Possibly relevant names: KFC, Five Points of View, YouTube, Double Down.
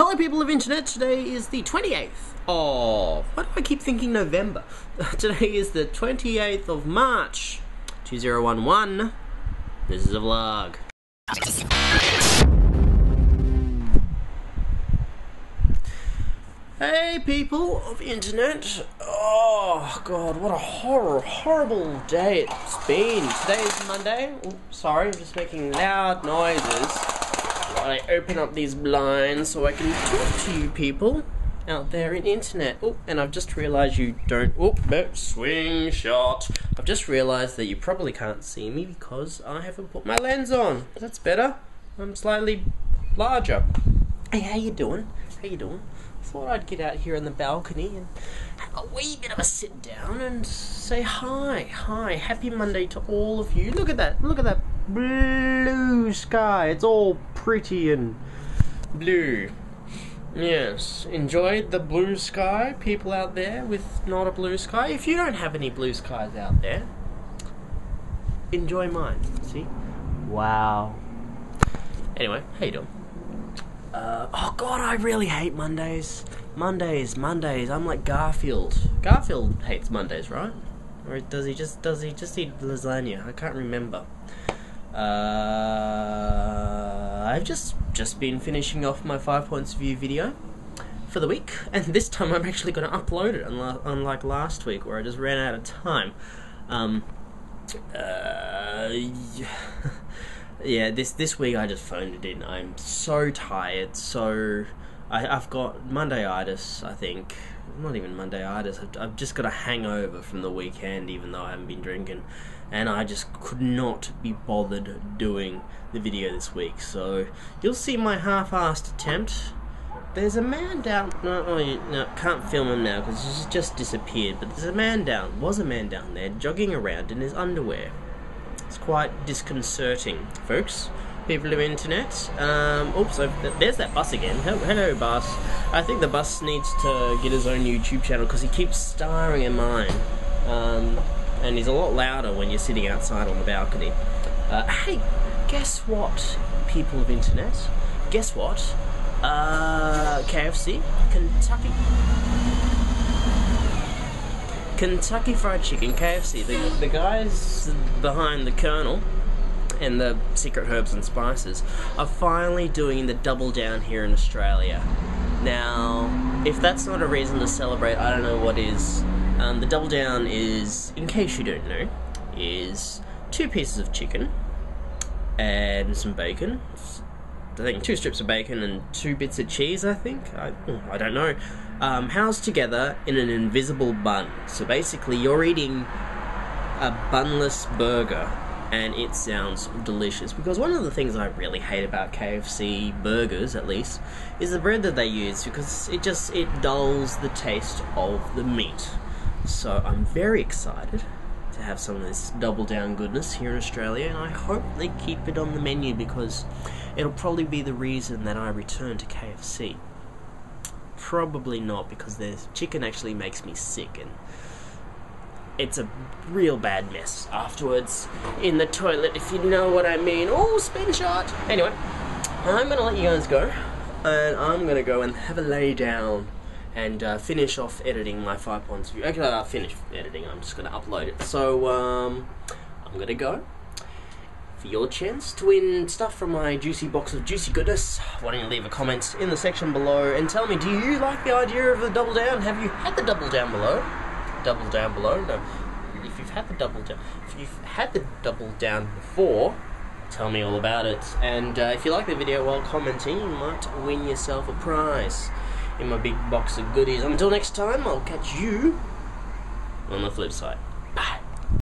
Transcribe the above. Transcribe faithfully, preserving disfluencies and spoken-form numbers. Hello people of internet, today is the twenty-eighth of, why do I keep thinking November? Today is the twenty-eighth of March, two thousand eleven. This is a vlog. Hey people of internet, oh god, what a horror, horrible day it's been. Today is Monday, oh, sorry, I'm just making loud noises. I open up these blinds so I can talk to you people out there in internet. Oh, and I've just realised you don't... Oh, no, swing shot. I've just realised that you probably can't see me because I haven't put my lens on. That's better. I'm slightly larger. Hey, how you doing? How you doing? I thought I'd get out here on the balcony and have a wee bit of a sit down and say hi. Hi. Happy Monday to all of you. Look at that. Look at that blue sky. It's all pretty and blue. Yes, enjoyed the blue sky, people out there with not a blue sky. If you don't have any blue skies out there, enjoy mine. See? Wow. Anyway, how you doing? Uh, oh god, I really hate Mondays. Mondays, Mondays. I'm like Garfield. Garfield hates Mondays, right? Or does he just does he just eat lasagna? I can't remember. Uh, I've just just been finishing off my Five Points of View video for the week, and this time I'm actually going to upload it, unlike last week where I just ran out of time. Um, uh, yeah, this this week I just phoned it in. I'm so tired, so I, I've got Monday-itis, I think. Not even Monday-itis. I've, I've just got a hangover from the weekend, even though I haven't been drinking. And I just could not be bothered doing the video this week, so you'll see my half-assed attempt. There's a man down, no, oh, you, no can't film him now because he's just disappeared, but there's a man down, was a man down there jogging around in his underwear. It's quite disconcerting, folks, people of internet. Um, oops, I've, there's that bus again. Hello bus. I think the bus needs to get his own YouTube channel because he keeps staring at mine. Um, And he's a lot louder when you're sitting outside on the balcony. Uh, hey, guess what, people of internet? Guess what? Uh, K F C, Kentucky, Kentucky Fried Chicken, K F C. The the guys behind the Colonel and the secret herbs and spices are finally doing the Double Down here in Australia. Now, if that's not a reason to celebrate, I don't know what is. Um, the Double Down is, in case you don't know, is two pieces of chicken and some bacon. I think two strips of bacon and two bits of cheese, I think. I, I don't know. Um, housed together in an invisible bun. So basically you're eating a bunless burger and it sounds delicious. Because one of the things I really hate about K F C burgers, at least, is the bread that they use because it just, it dulls the taste of the meat. So I'm very excited to have some of this Double Down goodness here in Australia, and I hope they keep it on the menu because it'll probably be the reason that I return to K F C. Probably not, because their chicken actually makes me sick and it's a real bad mess afterwards in the toilet, if you know what I mean. Oh, spin shot! Anyway, I'm gonna let you guys go and I'm gonna go and have a lay down and uh, finish off editing my Five Points of View. Okay, I'll finish editing, I'm just going to upload it. So, um, I'm going to go. For your chance to win stuff from my juicy box of juicy goodness, why don't you leave a comment in the section below and tell me, do you like the idea of the Double Down? Have you had the Double Down below? Double Down below? No. If you've had the Double Down, if you've had the Double Down before, tell me all about it. And uh, if you like the video while commenting, you might win yourself a prize in my big box of goodies. Until next time, I'll catch you on the flip side.